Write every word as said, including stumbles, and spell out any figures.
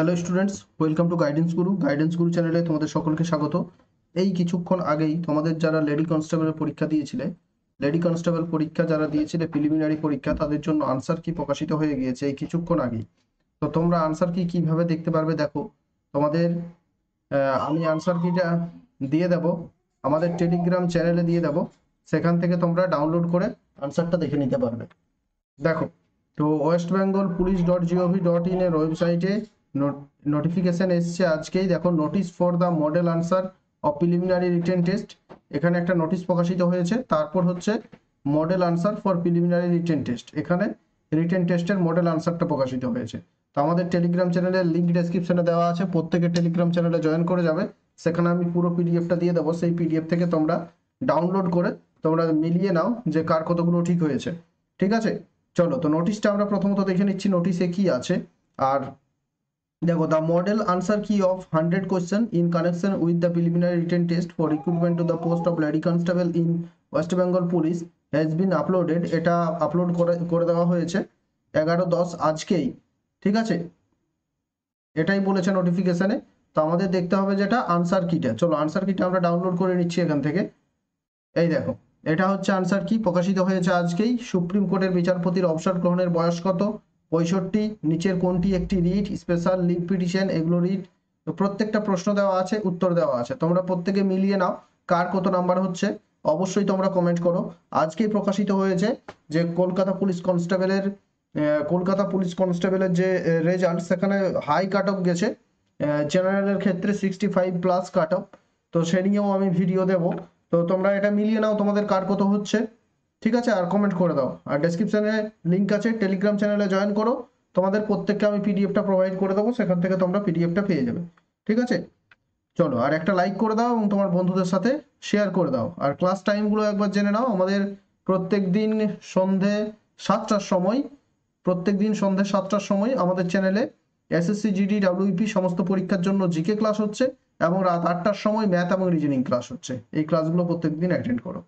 Hello students, welcome to Guidance Guru. Guidance গুরু চ্যানেলে তোমাদের সকলকে স্বাগত। এই কিছুক্ষণ আগেই তোমাদের যারা লেডি কনস্টেবলের পরীক্ষা দিয়েছিলে, লেডি কনস্টেবল পরীক্ষা যারা দিয়েছিলে প্রিলিমিনারি পরীক্ষা, তাদের জন্য আনসার কি প্রকাশিত হয়ে গিয়েছে এই কিছুক্ষণ আগেই। তো তোমরা আনসার কি কিভাবে দেখতে পারবে, দেখো তোমাদের আমি আনসার কিটা দিয়ে দেব, আমাদের টেলিগ্রাম চ্যানেলে দিয়ে দেব, সেখান থেকে তোমরা ডাউনলোড করে আনসারটা দেখে নিতে পারবে। দেখো, তো West Bengal police dot G O V dot in এর ওয়েবসাইটে নোটিফিকেশন এসছে আজকেই। দেখো, notice for the model answer of preliminary written test, এখানে একটা নোটিশ প্রকাশিত হয়েছে। তারপর হচ্ছে model answer for preliminary written test, এখানে রিটেন টেস্টের মডেল আনসারটা প্রকাশিত হয়েছে। তো আমাদের টেলিগ্রাম চ্যানেলের লিঙ্ক ডেসক্রিপশনে দেওয়া আছে, প্রত্যেকে টেলিগ্রাম চ্যানেলে জয়েন করে যাবে। সেখানে আমি পুরো পিডিএফটা দিয়ে দেবো, সেই পিডিএফ থেকে তোমরা ডাউনলোড করে তোমরা মিলিয়ে নাও যে কার কতগুলো ঠিক হয়েছে। ঠিক আছে, চলো তো নোটিশটা আমরা প্রথমত দেখে নিচ্ছি নোটিশে কি আছে। আর দেখো, the model answer key of hundred question in connection with the preliminary written test for recruitment to the post of lady constable in West Bengal police has been uploaded, এটা আপলোড করে করে দেওয়া হয়েছে এগারো দশ আজকেই। ঠিক আছে, এটাই বলেছে নোটিফিকেশানে। তো আমাদের দেখতে হবে যেটা আনসার কিটা, চলো আনসার কিটা আমরা ডাউনলোড করে নিচ্ছি এখান থেকে। এই দেখো, এটা হচ্ছে আনসার কি, প্রকাশিত হয়েছে আজকেই। সুপ্রিম কোর্টের বিচারপতির অবসর গ্রহণের বয়স কত? পঁয়ষট্টি। নিচের কোনটি একটি রিট? স্পেশাল লিভ পিটিশন, এগুলো রিট। প্রত্যেকটা প্রশ্ন দেওয়া আছে, উত্তর দেওয়া আছে, তোমরা প্রত্যেকে মিলিয়ে নাও কার কত নাম্বার হচ্ছে। অবশ্যই তোমরা কমেন্ট করো। আজকেই প্রকাশিত হয়েছে যে কলকাতা পুলিশ কনস্টেবলের কলকাতা পুলিশ কনস্টেবলের যে রেজাল্ট, সেখানে হাই কাট অফ গেছে জেনারেলের ক্ষেত্রে, sixty five plus cut off. তো সে নিয়েও আমি ভিডিও দেবো, তো তোমরা এটা মিলিয়ে নাও তোমাদের কার কত হচ্ছে। ঠিক আছে, আর কমেন্ট করে দাও। আর ডেসক্রিপশানে লিঙ্ক আছে, টেলিগ্রাম চ্যানেলে জয়েন করো। তোমাদের প্রত্যেককে আমি পিডিএফটা প্রোভাইড করে দেবো, সেখান থেকে তোমরা পিডিএফটা পেয়ে যাবে। ঠিক আছে, চলো আর একটা লাইক করে দাও এবং তোমার বন্ধুদের সাথে শেয়ার করে দাও। আর ক্লাস টাইমগুলো একবার জেনে নাও। আমাদের প্রত্যেক দিন সন্ধে সাতটার সময় প্রত্যেক দিন সন্ধে সাতটার সময় আমাদের চ্যানেলে এসএসসি জিডি ডাব্লিউপি সমস্ত পরীক্ষার জন্য জিকে ক্লাস হচ্ছে এবং রাত আটটার সময় ম্যাথ এবং রিজনিং ক্লাস হচ্ছে। এই ক্লাসগুলো প্রত্যেকদিন অ্যাটেন্ড করো।